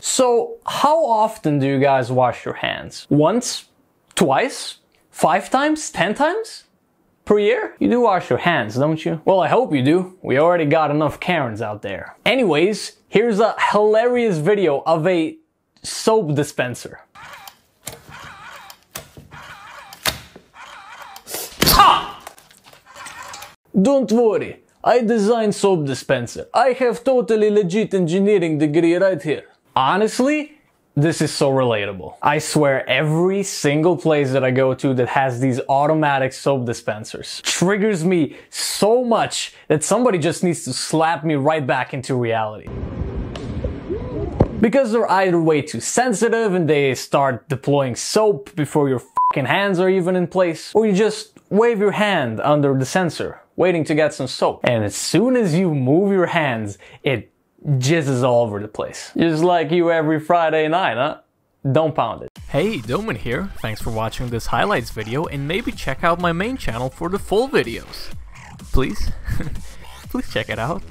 So how often do you guys wash your hands? Once? Twice? 5 times? 10 times? Per year? You do wash your hands, don't you? Well, I hope you do. We already got enough Karens out there. Anyways, here's a hilarious video of a soap dispenser. Ha! Don't worry, I designed soap dispenser. I have totally legit engineering degree right here. Honestly, this is so relatable. I swear every single place that I go to that has these automatic soap dispensers triggers me so much that somebody just needs to slap me right back into reality. Because they're either way too sensitive and they start deploying soap before your fucking hands are even in place, or you just wave your hand under the sensor, waiting to get some soap. And as soon as you move your hands, it jizzes all over the place. Just like you every Friday night, huh? Don't pound it. Hey, Doman here. Thanks for watching this highlights video, and maybe check out my main channel for the full videos. Please? Please check it out.